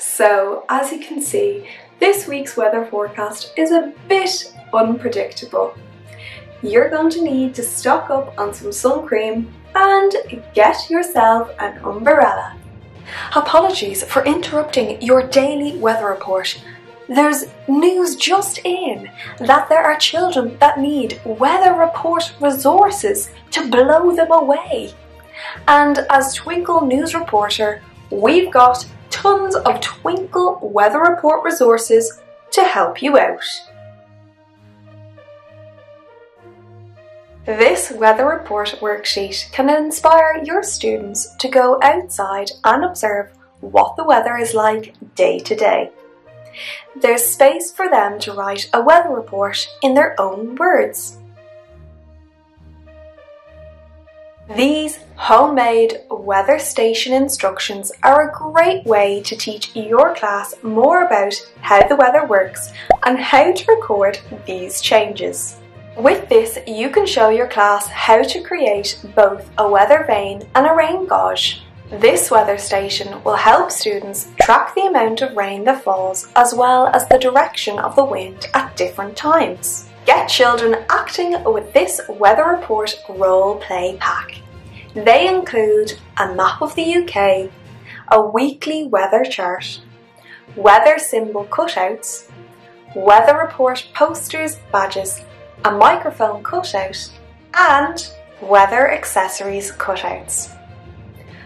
So as you can see, this week's weather forecast is a bit unpredictable. You're going to need to stock up on some sun cream and get yourself an umbrella. Apologies for interrupting your daily weather report. There's news just in that there are children that need weather report resources to blow them away. And as Twinkl news reporter, we've got tons of Twinkl weather report resources to help you out. This weather report worksheet can inspire your students to go outside and observe what the weather is like day to day. There's space for them to write a weather report in their own words. These homemade weather station instructions are a great way to teach your class more about how the weather works and how to record these changes. With this, you can show your class how to create both a weather vane and a rain gauge. This weather station will help students track the amount of rain that falls as well as the direction of the wind at different times. Get children acting with this weather report role play pack. They include a map of the UK, a weekly weather chart, weather symbol cutouts, weather report posters, badges, a microphone cutout and weather accessories cutouts.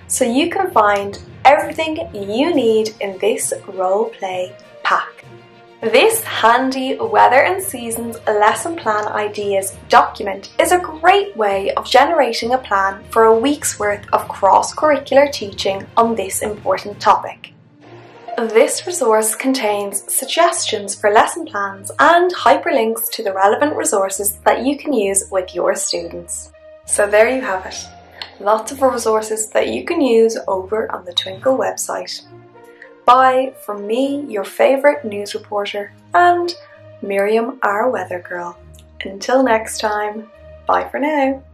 So you can find everything you need in this role play pack. This handy weather and seasons lesson plan ideas document is a great way of generating a plan for a week's worth of cross-curricular teaching on this important topic. This resource contains suggestions for lesson plans and hyperlinks to the relevant resources that you can use with your students. So there you have it. Lots of resources that you can use over on the Twinkl website. Bye from me, your favourite news reporter, and Miriam, our weather girl. Until next time, bye for now.